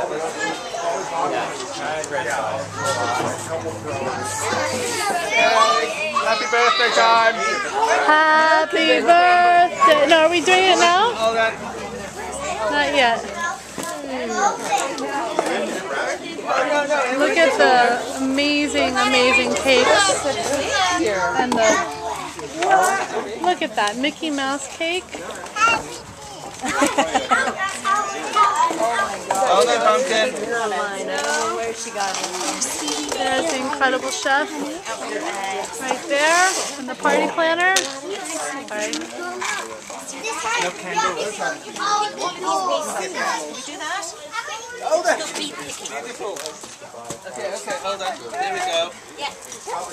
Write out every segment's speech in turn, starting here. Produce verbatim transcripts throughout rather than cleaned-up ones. Happy birthday time! Happy birthday! No, are we doing it now? Not yet. Hmm. Look at the amazing, amazing cakes. And the, look at that Mickey Mouse cake. Oh, that pumpkin. I know where she got it. There's the Incredible Chef right there, and the party planner. Sorry. No candles. We do that? Oh, that's beautiful. Okay, okay, hold on. There we go. Yeah. Wow.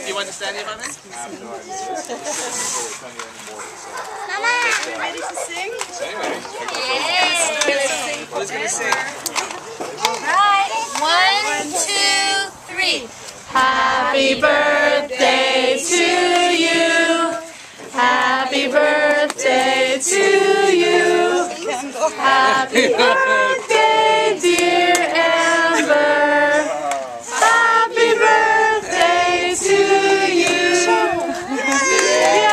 Do you want to stand here, Mommy? Mama! Are you ready to sing? Yay! Who's going to sing? Alright. One, two, three. Happy birthday to you. Happy birthday to you. Happy birthday, dear Amber. Happy birthday to you. Yay!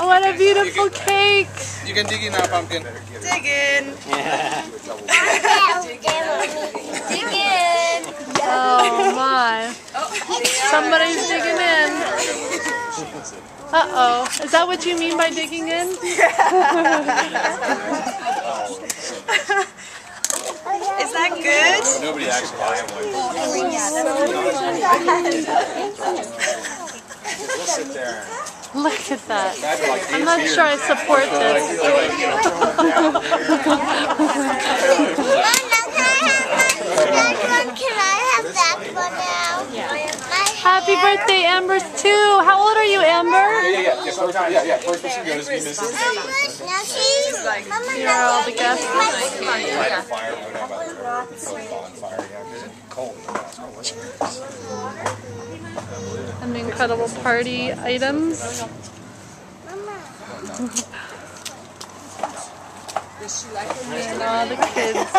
Oh, what a beautiful cake. You can dig in now, pumpkin. Dig in. Yeah. Dig in. Oh, my. Somebody's digging in. Uh-oh. Is that what you mean by digging in? Is that good? Nobody actually has one. We'll sit there. Look at that. I'm not sure I support this. Can I have that for now? Yeah. Happy birthday, Amber's two. How old are you, Amber? Yeah, yeah, yeah. First, yeah, yeah. First person goes. We miss it. Now she's like, you're all the guests. Fire, whatever. And the incredible party items. All the kids. I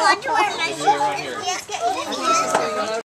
want to wear my shoes.